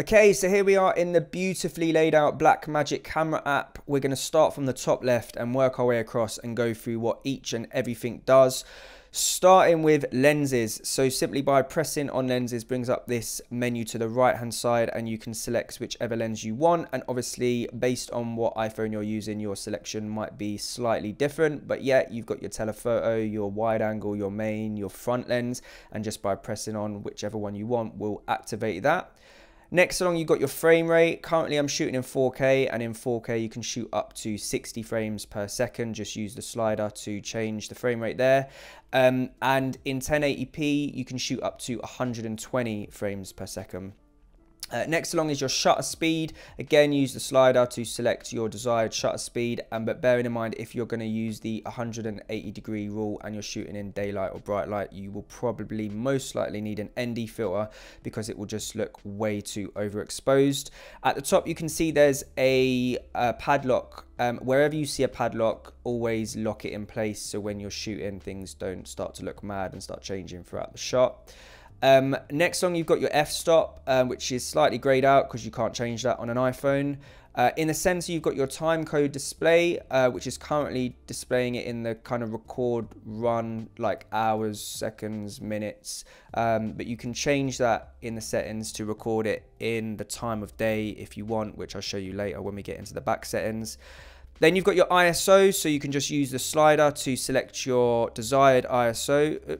Okay, so here we are in the beautifully laid out Blackmagic camera app. We're going to start from the top left and work our way across and go through what each and everything does. Starting with lenses, so simply by pressing on lenses brings up this menu to the right hand side and you can select whichever lens you want, and obviously based on what iPhone you're using your selection might be slightly different, but yeah, you've got your telephoto, your wide angle, your main, your front lens, and just by pressing on whichever one you want will activate that. Next along, you've got your frame rate. Currently I'm shooting in 4K, and in 4K you can shoot up to 60 frames per second. Just use the slider to change the frame rate there. And in 1080p, you can shoot up to 120 frames per second. Next along is your shutter speed. Again, use the slider to select your desired shutter speed, but bearing in mind if you're going to use the 180 degree rule and you're shooting in daylight or bright light, you will probably most likely need an ND filter because it will just look way too overexposed. At the top you can see there's a padlock. Wherever you see a padlock, always lock it in place so when you're shooting things don't start to look mad and start changing throughout the shot. Next on, you've got your f-stop, which is slightly greyed out because you can't change that on an iPhone. In the center, you've got your time code display, which is currently displaying it in the kind of record run, like hours, seconds, minutes. But you can change that in the settings to record it in the time of day if you want, which I'll show you later when we get into the back settings. Then you've got your ISO, so you can just use the slider to select your desired ISO,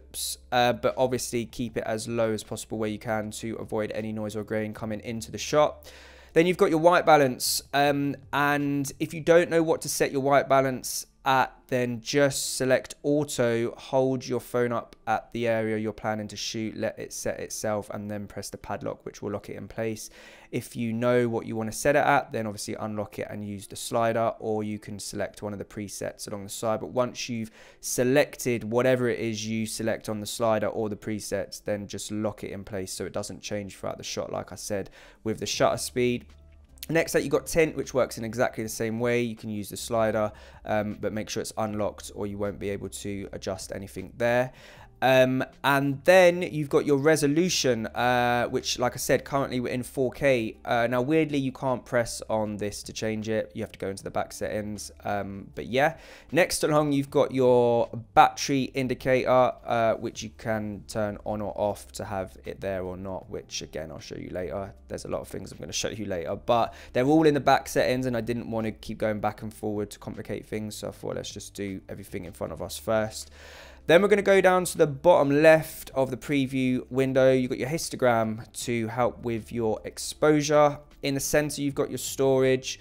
but obviously keep it as low as possible where you can to avoid any noise or grain coming into the shot. Then you've got your white balance, and if you don't know what to set your white balance at, then just select auto, hold your phone up at the area you're planning to shoot, let it set itself, and then press the padlock, which will lock it in place. If you know what you want to set it at, then obviously unlock it and use the slider, or you can select one of the presets along the side. But once you've selected whatever it is you select on the slider or the presets, then just lock it in place so it doesn't change throughout the shot, like I said with the shutter speed. Next up, you've got tint, which works in exactly the same way. You can use the slider, but make sure it's unlocked or you won't be able to adjust anything there. And then you've got your resolution, which, like I said, currently we're in 4K. Now, weirdly, you can't press on this to change it. You have to go into the back settings, but yeah. Next along, you've got your battery indicator, which you can turn on or off to have it there or not, which again, I'll show you later. There's a lot of things I'm going to show you later, but they're all in the back settings and I didn't want to keep going back and forward to complicate things. So I thought let's just do everything in front of us first. Then we're going to go down to the bottom left of the preview window. You've got your histogram to help with your exposure. In the center, you've got your storage.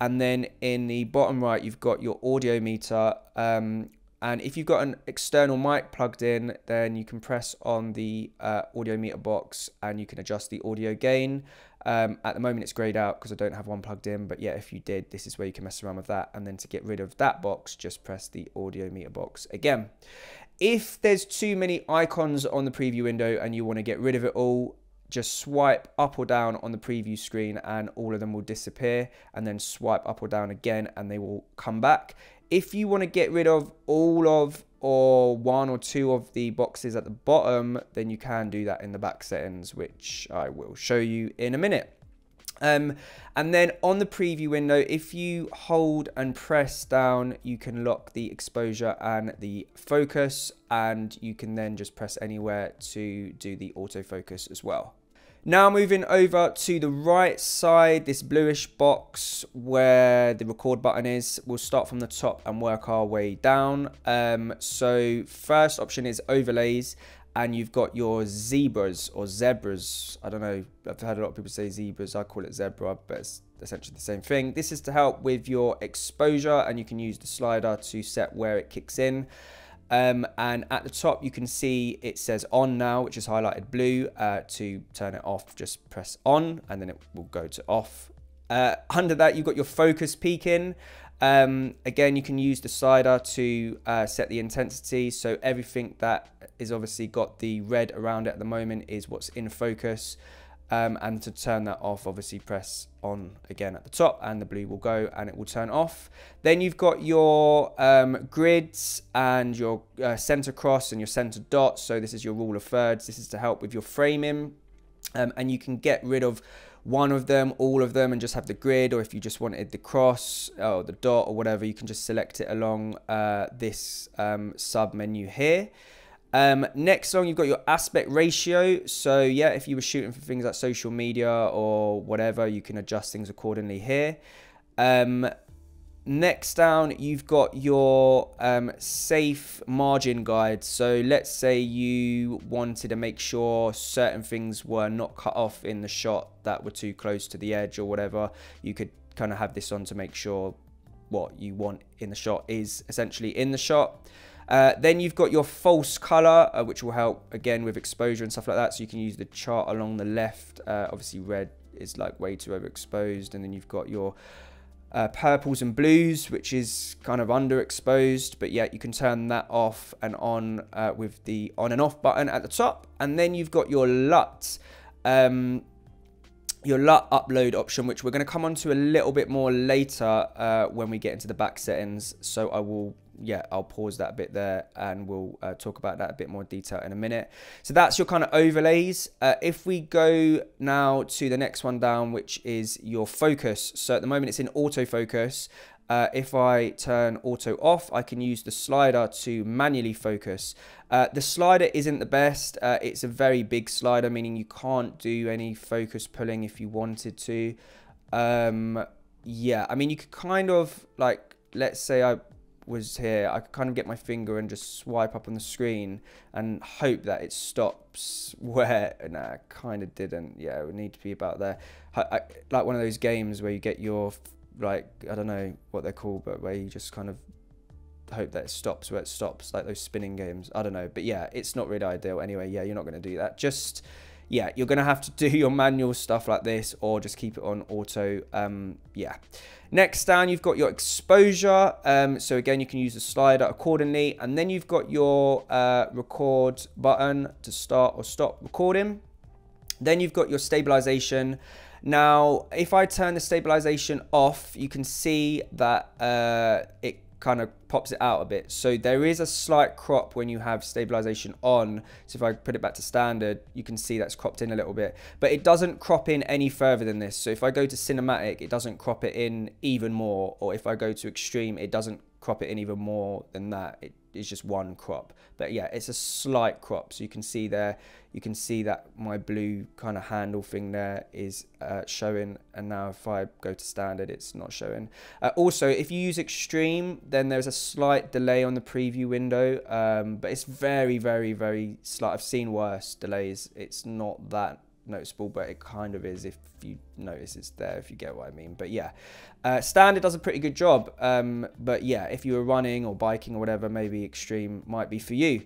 And then in the bottom right, you've got your audio meter. And if you've got an external mic plugged in, then you can press on the audio meter box and you can adjust the audio gain. At the moment it's greyed out because I don't have one plugged in, but yeah, if you did, this is where you can mess around with that. And then to get rid of that box, just press the audio meter box again. If there's too many icons on the preview window and you want to get rid of it all, just swipe up or down on the preview screen and all of them will disappear, and then swipe up or down again and they will come back. If you want to get rid of all of or one or two of the boxes at the bottom, then you can do that in the back settings, which I will show you in a minute. And then on the preview window, if you hold and press down, you can lock the exposure and the focus, and you can then just press anywhere to do the autofocus as well. Now moving over to the right side, this bluish box where the record button is, we'll start from the top and work our way down. So first option is overlays, and you've got your zebras or zebras. I don't know, I've heard a lot of people say zebras, I call it zebra, but it's essentially the same thing. This is to help with your exposure, and you can use the slider to set where it kicks in. And at the top you can see it says on now, which is highlighted blue. To turn it off, just press on and then it will go to off. Under that you've got your focus peaking. Again, you can use the slider to set the intensity, so everything that is obviously got the red around it at the moment is what's in focus. And to turn that off, obviously press on again at the top and the blue will go and it will turn off. Then you've got your grids and your center cross and your center dot. So this is your rule of thirds. This is to help with your framing, and you can get rid of one of them, all of them, and just have the grid, or if you just wanted the cross or the dot or whatever, you can just select it along this sub menu here. Next on, you've got your aspect ratio. So yeah, if you were shooting for things like social media or whatever, you can adjust things accordingly here. Next down, you've got your safe margin guide. So let's say you wanted to make sure certain things were not cut off in the shot that were too close to the edge or whatever. You could kind of have this on to make sure what you want in the shot is essentially in the shot. Then you've got your false color, which will help again with exposure and stuff like that. So you can use the chart along the left. Obviously red is like way too overexposed. And then you've got your purples and blues, which is kind of underexposed, but yet you can turn that off and on with the on and off button at the top. And then you've got your LUT, upload option, which we're going to come on to a little bit more later when we get into the back settings. So I will, yeah, I'll pause that bit there and we'll talk about that a bit more detail in a minute. So that's your kind of overlays. If we go now to the next one down, which is your focus. So at the moment it's in autofocus. If I turn auto off, I can use the slider to manually focus. The slider isn't the best. It's a very big slider, meaning you can't do any focus pulling if you wanted to. Yeah, I mean, you could kind of like, let's say I was here, I could kind of get my finger and just swipe up on the screen and hope that it stops where, and I kind of didn't. Yeah, it would need to be about there. I like one of those games where you get your, like, I don't know what they're called, but where you just kind of hope that it stops where it stops, like those spinning games. I don't know, but yeah, it's not really ideal. Anyway, yeah, you're not going to do that. Just, yeah, you're going to have to do your manual stuff like this or just keep it on auto. Yeah. Next down, you've got your exposure. So again, you can use the slider accordingly. And then you've got your record button to start or stop recording. Then you've got your stabilization. Now, if I turn the stabilization off, you can see that it kind of pops it out a bit. So there is a slight crop when you have stabilization on. So if I put it back to standard, you can see that's cropped in a little bit, but it doesn't crop in any further than this. So if I go to cinematic, it doesn't crop it in even more. Or if I go to extreme, it doesn't crop it in even more than that. It is just one crop, but yeah, it's a slight crop. So you can see there, you can see that my blue kind of handle thing there is showing. And now if I go to standard, it's not showing. Also, if you use extreme, then there's a slight delay on the preview window, but it's very, very, very slight. I've seen worse delays. It's not that noticeable, but it kind of is if you notice it's there, if you get what I mean. But yeah, standard does a pretty good job, but yeah, if you were running or biking or whatever, maybe extreme might be for you.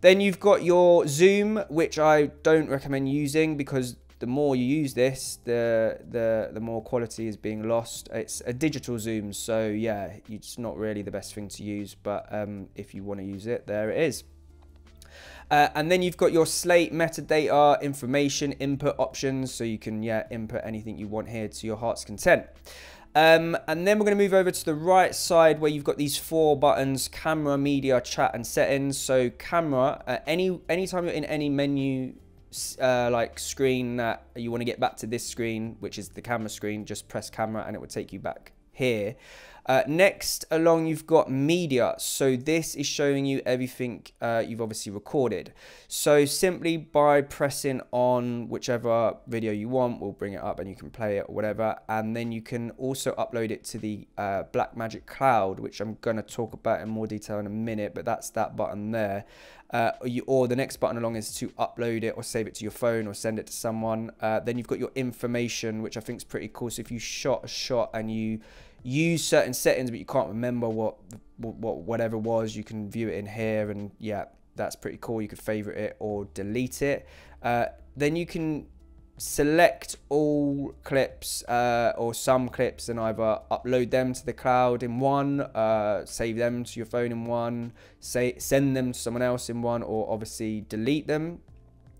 Then you've got your zoom, which I don't recommend using, because the more you use this, the more quality is being lost. It's a digital zoom, so yeah, it's not really the best thing to use, but if you want to use it, there it is. And then you've got your slate, metadata, information, input options. So you can, yeah, input anything you want here to your heart's content. And then we're going to move over to the right side where you've got these four buttons: camera, media, chat, and settings. So camera, anytime you're in any menu, like screen that you want to get back to this screen, which is the camera screen, just press camera and it will take you back here. Next along, you've got media. So this is showing you everything you've obviously recorded. So simply by pressing on whichever video you want, we'll bring it up and you can play it or whatever. And then you can also upload it to the Blackmagic cloud, which I'm going to talk about in more detail in a minute, but that's that button there. Or the next button along is to upload it or save it to your phone or send it to someone. Then you've got your information, which I think is pretty cool. So if you shot a shot and you use certain settings but you can't remember whatever was, you can view it in here, and yeah, that's pretty cool. You could favorite it or delete it. Then you can select all clips or some clips and either upload them to the cloud in one, save them to your phone in one, send them to someone else in one, or obviously delete them.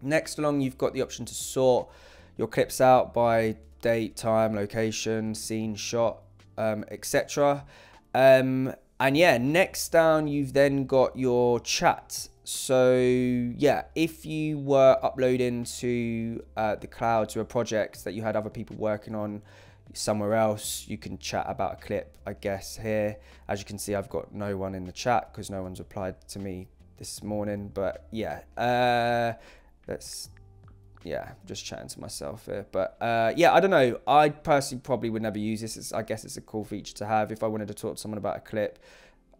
Next along, you've got the option to sort your clips out by date, time, location, scene, shot, etc. And yeah, next down, you've then got your chat. So yeah, if you were uploading to the cloud to a project that you had other people working on somewhere else, you can chat about a clip, I guess, here. As you can see, I've got no one in the chat because no one's replied to me this morning, but yeah, yeah, I'm just chatting to myself here. But yeah, I don't know. I personally probably would never use this. I guess it's a cool feature to have. If I wanted to talk to someone about a clip,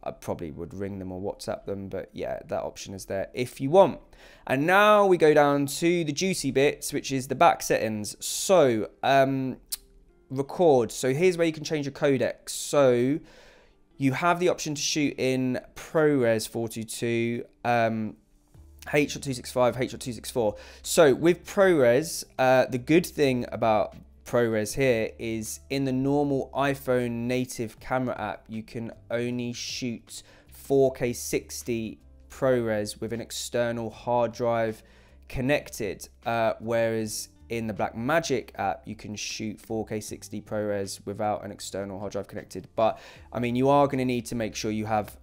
I probably would ring them or WhatsApp them. But yeah, that option is there if you want. And now we go down to the juicy bits, which is the back settings. So record. So here's where you can change your codec. So you have the option to shoot in ProRes 422, H.265, H.264. So with ProRes, the good thing about ProRes here is in the normal iPhone native camera app, you can only shoot 4K 60 ProRes with an external hard drive connected, whereas in the Blackmagic app, you can shoot 4K 60 ProRes without an external hard drive connected. But I mean, you are going to need to make sure you have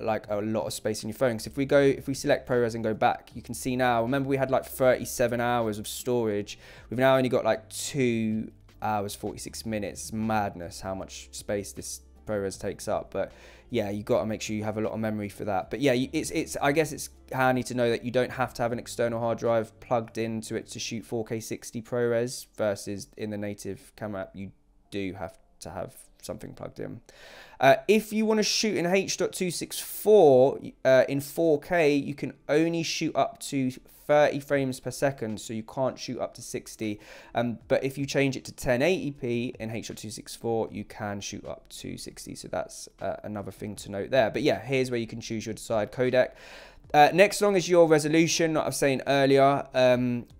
like a lot of space in your phone. So if we select ProRes and go back, you can see now, remember we had like 37 hours of storage. We've now only got like 2 hours, 46 minutes. It's madness how much space this ProRes takes up. But yeah, you got to make sure you have a lot of memory for that. But yeah, it's I guess it's handy to know that you don't have to have an external hard drive plugged into it to shoot 4K 60 ProRes, versus in the native camera app, you do have to have something plugged in. If you want to shoot in H.264 in 4K, you can only shoot up to 30 frames per second, so you can't shoot up to 60. But if you change it to 1080p in H.264, you can shoot up to 60. So that's another thing to note there. But yeah, here's where you can choose your desired codec. Next along is your resolution, like I was saying earlier,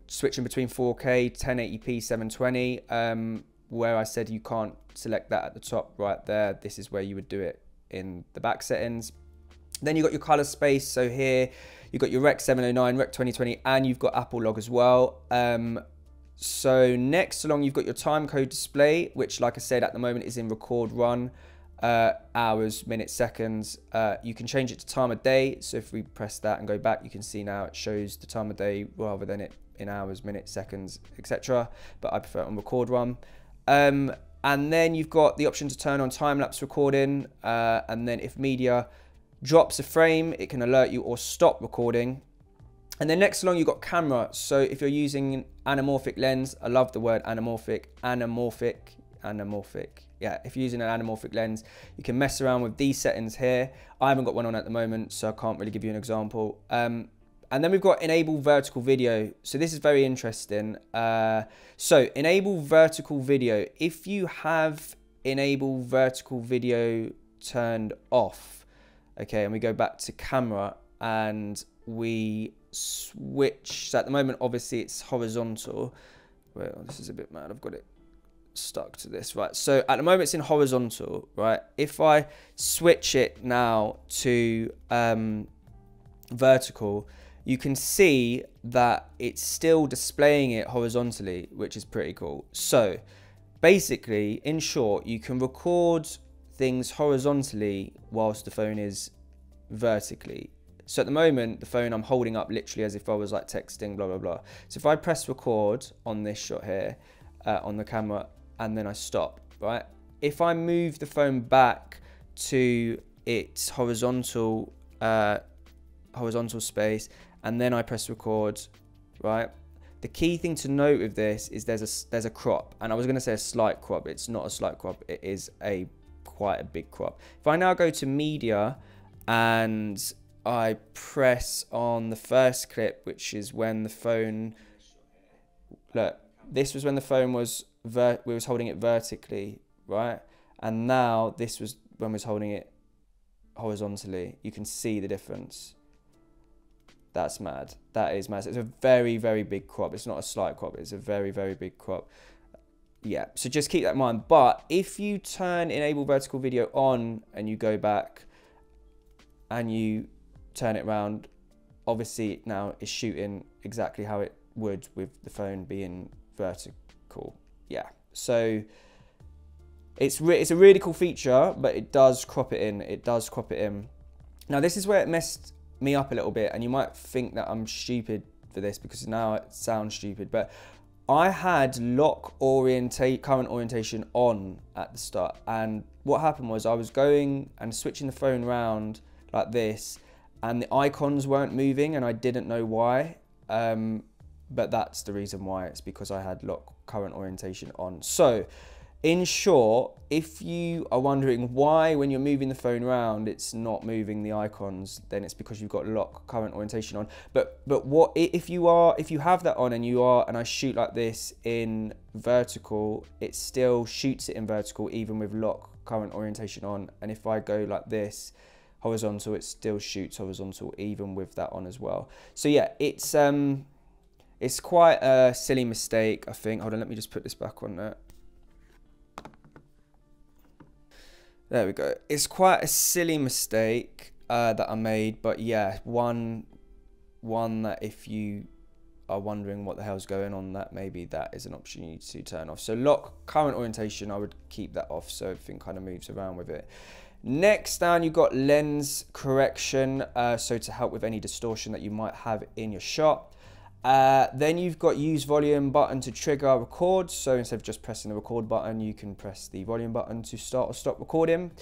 switching between 4K, 1080p, 720. Where I said you can't select that at the top right there, this is where you would do it in the back settings. Then you've got your color space. So here you've got your Rec 709, Rec 2020, and you've got Apple log as well. So next along, you've got your time code display, which like I said, at the moment is in record run, hours, minutes, seconds. You can change it to time of day. So if we press that and go back, you can see now it shows the time of day rather than it in hours, minutes, seconds, etc. But I prefer it on record run. And then you've got the option to turn on time-lapse recording, and then if media drops a frame, it can alert you or stop recording. And then next along, you've got camera. So if you're using an anamorphic lens, I love the word anamorphic, yeah, if you're using an anamorphic lens, you can mess around with these settings here. I haven't got one on at the moment, so I can't really give you an example. And then we've got enable vertical video. So this is very interesting. So enable vertical video. If you have enable vertical video turned off, okay, and we go back to camera and we switch. So at the moment, obviously it's horizontal. Well, this is a bit mad, I've got it stuck to this, right? So at the moment it's in horizontal, right? If I switch it now to vertical, you can see that it's still displaying it horizontally, which is pretty cool. So basically, in short, you can record things horizontally whilst the phone is vertically. So at the moment, the phone I'm holding up literally as if I was like texting, blah, blah, blah. So if I press record on this shot here, on the camera, and then I stop, right? If I move the phone back to its horizontal space, and then I press record, right? The key thing to note with this is there's a crop, and I was gonna say a slight crop. It's not a slight crop, it is quite a big crop. If I now go to media and I press on the first clip, which is when the phone, look, this was when the phone was, we was holding it vertically, right? And now this was when we was holding it horizontally. You can see the difference. That's mad. That is mad. It's a very, very big crop. It's not a slight crop. It's a very, very big crop. Yeah, so just keep that in mind. But if you turn enable vertical video on and you go back and you turn it around, obviously now it's shooting exactly how it would with the phone being vertical. Yeah, so it's a really cool feature, but it does crop it in. Now this is where it messed me up a little bit, and you might think that I'm stupid for this because now it sounds stupid, but I had lock current orientation on at the start, and what happened was I was going and switching the phone around like this, and the icons weren't moving, and I didn't know why, but that's the reason why. It's because I had lock current orientation on. So in short, if you are wondering why when you're moving the phone around it's not moving the icons, then it's because you've got lock current orientation on. But what if you have that on and you are, and I shoot like this in vertical, it still shoots it in vertical even with lock current orientation on, and if I go like this horizontal, it still shoots horizontal even with that on as well. So yeah, it's quite a silly mistake, I think. Hold on, let me just put this back on that. There we go. It's quite a silly mistake that I made, but yeah, one that if you are wondering what the hell's going on, that maybe that is an option you need to turn off. So lock current orientation, I would keep that off so everything kind of moves around with it. Next down, you've got lens correction, so to help with any distortion that you might have in your shot. Then you've got use volume button to trigger record. So instead of just pressing the record button, you can press the volume button to start or stop recording.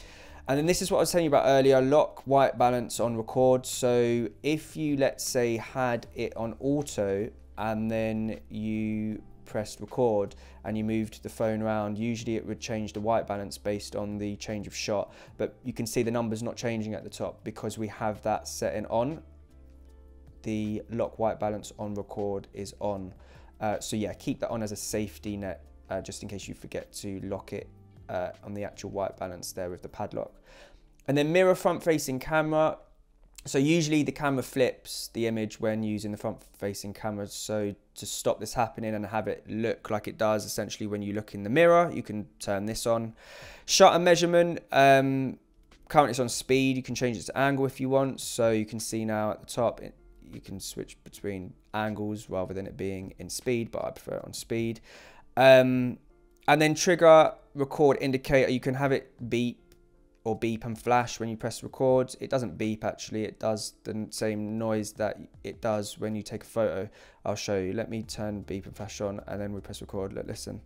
And then this is what I was telling you about earlier, lock white balance on record. So if you, let's say, had it on auto and then you pressed record and you moved the phone around, usually it would change the white balance based on the change of shot. But you can see the numbers not changing at the top because we have that setting on. The lock white balance on record is on. So yeah, keep that on as a safety net, just in case you forget to lock it on the actual white balance there with the padlock. And then mirror front facing camera. So usually the camera flips the image when using the front facing camera. So to stop this happening and have it look like it does essentially when you look in the mirror, you can turn this on. Shutter measurement. Currently it's on speed. You can change it to angle if you want. So you can see now at the top, you can switch between angles rather than it being in speed, but I prefer it on speed. And then trigger record indicator, you can have it beep or beep and flash when you press record. It doesn't beep actually, it does the same noise that it does when you take a photo. I'll show you, let me turn beep and flash on and then we press record. Look, listen,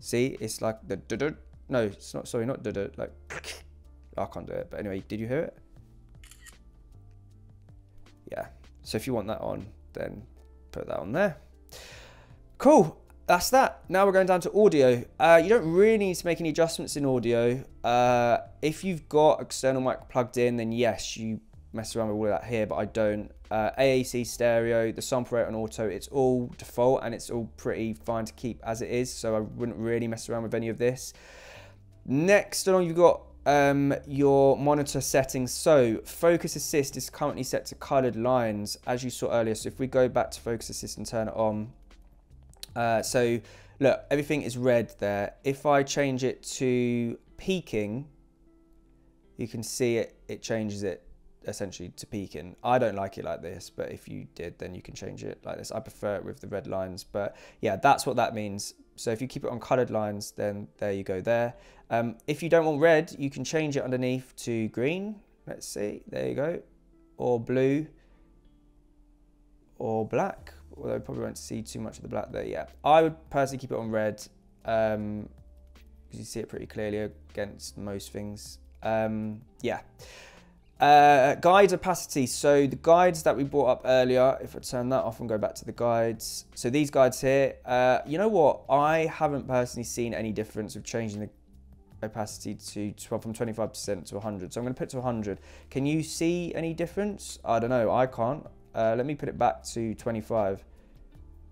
see, it's like the do-do. No, it's not, sorry, not do-do, like, I can't do it. But anyway, did you hear it? Yeah. So if you want that on, then put that on there. Cool, that's that. Now we're going down to audio. You don't really need to make any adjustments in audio. If you've got external mic plugged in, then yes, you mess around with all of that here, but I don't. AAC stereo, the sample rate on auto, it's all default and it's all pretty fine to keep as it is. So I wouldn't really mess around with any of this. Next along, you've got your monitor settings. So focus assist is currently set to colored lines, as you saw earlier. So if we go back to focus assist and turn it on, so look, everything is red there. If I change it to peaking, you can see it changes it essentially to peaking. I don't like it like this, but if you did, then you can change it like this. I prefer it with the red lines, but yeah, that's what that means. So if you keep it on colored lines, then there you go there. If you don't want red, you can change it underneath to green. Let's see, there you go. Or blue or black, although I probably won't see too much of the black there. Yeah, I would personally keep it on red because you see it pretty clearly against most things. Yeah. Guide opacity. So the guides that we brought up earlier, if I turn that off and go back to the guides. So these guides here, you know what? I haven't personally seen any difference of changing the opacity from 25% to 100. So I'm going to put to 100. Can you see any difference? I don't know. I can't. Let me put it back to 25.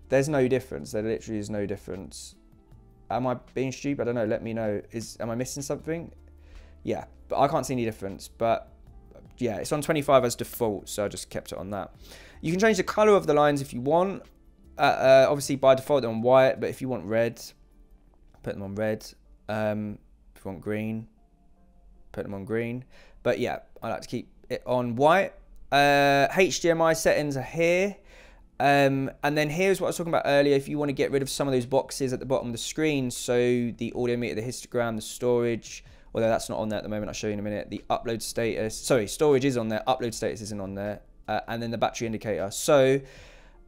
There's no difference. There literally is no difference. Am I being stupid? I don't know. Let me know. Am I missing something? Yeah, but I can't see any difference. But yeah, it's on 25 as default, so I just kept it on that. You can change the color of the lines if you want. Obviously, by default, they're on white, but if you want red, put them on red. If you want green, put them on green. But yeah, I like to keep it on white. HDMI settings are here. And then here's what I was talking about earlier. If you want to get rid of some of those boxes at the bottom of the screen, so the audio meter, the histogram, the storage, although that's not on there at the moment. I'll show you in a minute. The upload status, sorry, storage is on there, upload status isn't on there, and then the battery indicator. So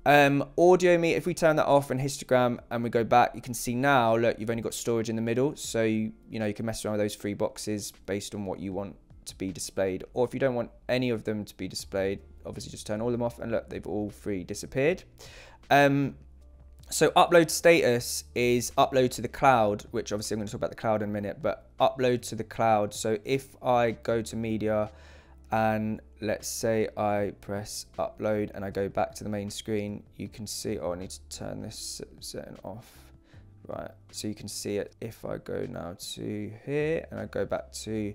audio meter, if we turn that off, and histogram, and we go back, you can see now, look, you've only got storage in the middle. So you know you can mess around with those three boxes based on what you want to be displayed, or if you don't want any of them to be displayed, obviously just turn all of them off, and look, they've all three disappeared. So upload status is upload to the cloud, which obviously I'm going to talk about the cloud in a minute, but upload to the cloud. So if I go to media, and let's say I press upload and I go back to the main screen, you can see, oh, I need to turn this setting off, right? So you can see it. If I go now to here and I go back to,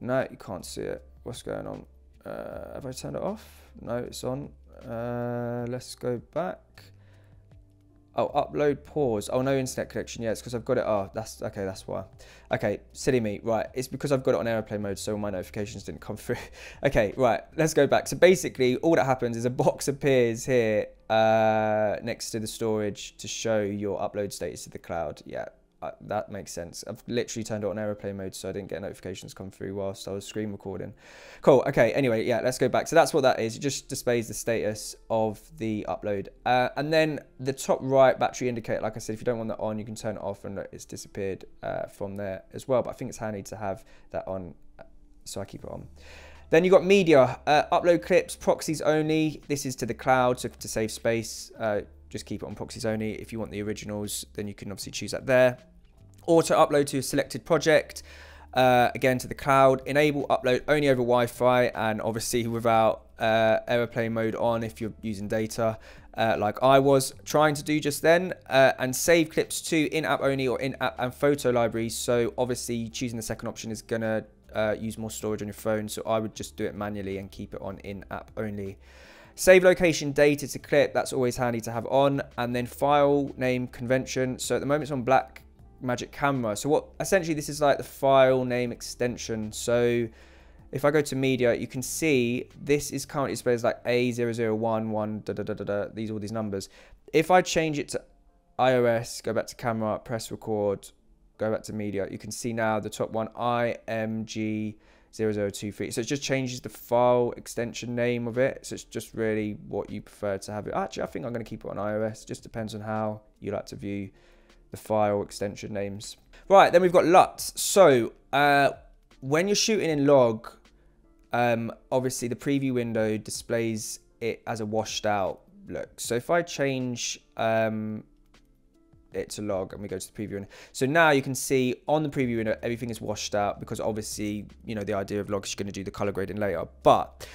no, you can't see it. What's going on? Have I turned it off? No, it's on. Let's go back. Oh, upload pause. Oh, no internet connection. Yeah, it's because I've got it. Oh, that's okay. That's why. Okay, silly me. Right, it's because I've got it on airplane mode, so my notifications didn't come through. Okay, right. Let's go back. So basically, all that happens is a box appears here next to the storage to show your upload status to the cloud. Yeah, that makes sense. I've literally turned it on airplane mode, so I didn't get notifications come through whilst I was screen recording. Cool. Okay. Anyway, yeah, let's go back. So that's what that is. It just displays the status of the upload. And then the top right battery indicator, like I said, if you don't want that on, you can turn it off, and it's disappeared from there as well. But I think it's handy to have that on, so I keep it on. Then you've got media, upload clips, proxies only. This is to the cloud, so to save space, just keep it on proxies only. If you want the originals, then you can obviously choose that there. Auto upload to a selected project, again to the cloud. Enable upload only over Wi-Fi, and obviously without airplane mode on if you're using data, like I was trying to do just then. And save clips to in-app only or in-app and photo libraries. So obviously choosing the second option is gonna use more storage on your phone. So I would just do it manually and keep it on in-app only. Save location data to clip, that's always handy to have on. And then file name convention. So at the moment it's on Blackmagic camera. So what essentially this is like the file name extension. So if I go to media, you can see this is currently displayed as like A0011 da da da da da, these all these numbers. If I change it to iOS, go back to camera, press record, go back to media, you can see now the top one IMG0023. So it just changes the file extension name of it. So it's just really what you prefer to have it. Actually, I think I'm going to keep it on iOS. It just depends on how you like to view the file extension names. Right, then we've got LUTs. So when you're shooting in log, obviously the preview window displays it as a washed out look. So if I change it to log and we go to the preview window. So now you can see on the preview window, everything is washed out because obviously, you know, the idea of log is you're going to do the color grading later. But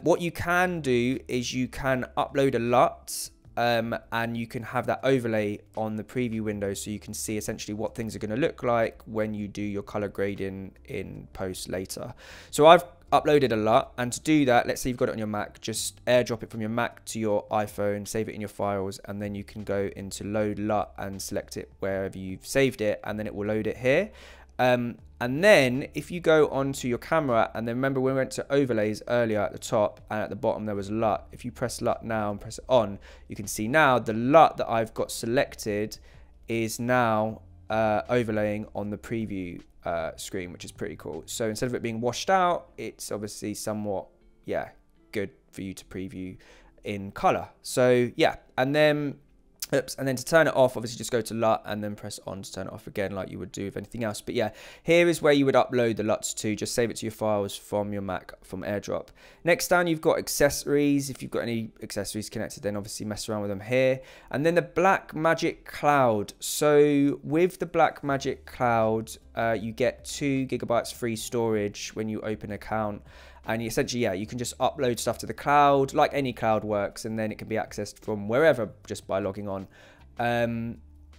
what you can do is you can upload a LUT and you can have that overlay on the preview window. So you can see essentially what things are going to look like when you do your color grading in post later. So I've uploaded a LUT, and to do that, let's say you've got it on your Mac, just airdrop it from your Mac to your iPhone, save it in your files, and then you can go into load LUT and select it wherever you've saved it, and then it will load it here. And then if you go onto your camera, and then remember we went to overlays earlier at the top, and at the bottom there was LUT. If you press LUT now and press it on, you can see now the LUT that I've got selected is now overlaying on the preview screen, which is pretty cool. So instead of it being washed out, it's obviously somewhat, yeah, good for you to preview in color. So yeah, and then oops, and then to turn it off, obviously just go to LUT and then press on to turn it off again, like you would do with anything else. But yeah, here is where you would upload the LUTs to. Just save it to your files from your Mac from AirDrop. Next down, you've got accessories. If you've got any accessories connected, then obviously mess around with them here. And then the Blackmagic Cloud. So with the Blackmagic Cloud, you get 2 GB free storage when you open an account, and essentially, yeah, you can just upload stuff to the cloud like any cloud works, and then it can be accessed from wherever just by logging on.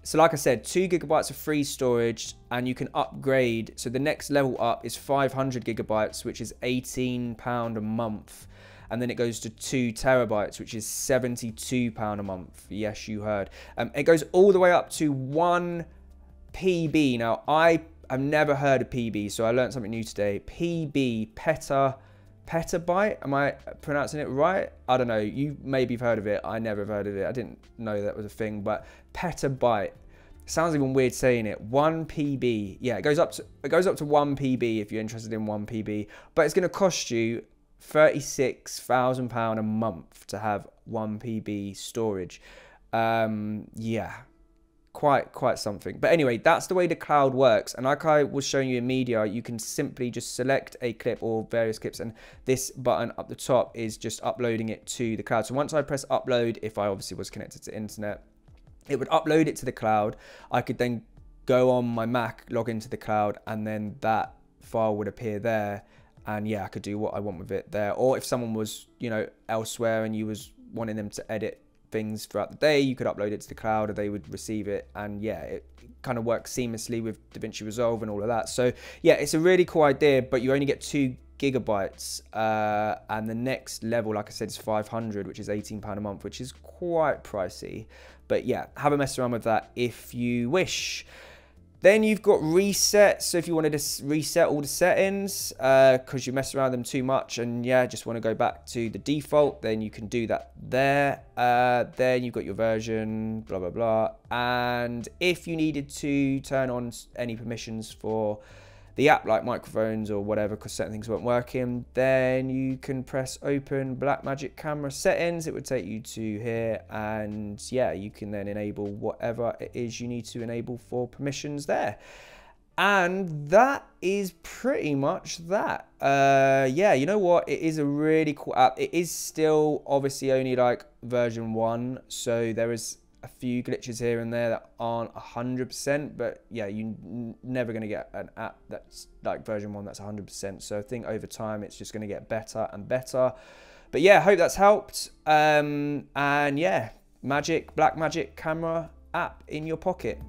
So like I said, 2 GB of free storage, and you can upgrade. So the next level up is 500 GB, which is £18 a month. And then it goes to 2 TB, which is £72 a month. Yes, you heard. It goes all the way up to 1 PB. Now, I've never heard of PB, so I learned something new today. PB, Petabyte, am I pronouncing it right? I don't know, you maybe have heard of it. I never have heard of it. I didn't know that was a thing, but Petabyte. Sounds even weird saying it. 1 PB. Yeah, it goes up to 1 PB if you're interested in 1 PB. But it's going to cost you £36,000 a month to have 1 PB storage. Yeah, quite something. But anyway, that's the way the cloud works. And like I was showing you in media, you can simply just select a clip or various clips, and this button up the top is just uploading it to the cloud. So once I press upload, if I obviously was connected to internet, it would upload it to the cloud. I could then go on my Mac, log into the cloud, and then that file would appear there. And yeah, I could do what I want with it there. Or if someone was, you know, elsewhere and you was wanting them to edit things throughout the day, you could upload it to the cloud or they would receive it. And yeah, it kind of works seamlessly with DaVinci Resolve and all of that. So yeah, it's a really cool idea, but you only get 2 gigabytes. And the next level, like I said, is 500, which is £18 a month, which is quite pricey. But yeah, have a mess around with that if you wish. Then you've got reset. So if you wanted to reset all the settings because you messed around with them too much and yeah, just want to go back to the default, then you can do that there. Then you've got your version, blah, blah, blah. And if you needed to turn on any permissions for the app, like microphones or whatever, because certain things weren't working, then you can press open Blackmagic camera settings. It would take you to here, and yeah, you can then enable whatever it is you need to enable for permissions there. And that is pretty much that. Yeah, you know what? It is a really cool app. It is still obviously only like version 1, so there is a few glitches here and there that aren't 100%, but yeah, you're never going to get an app that's like version 1 that's 100%. So I think over time it's just going to get better and better. But yeah, hope that's helped. And yeah, Blackmagic camera app in your pocket.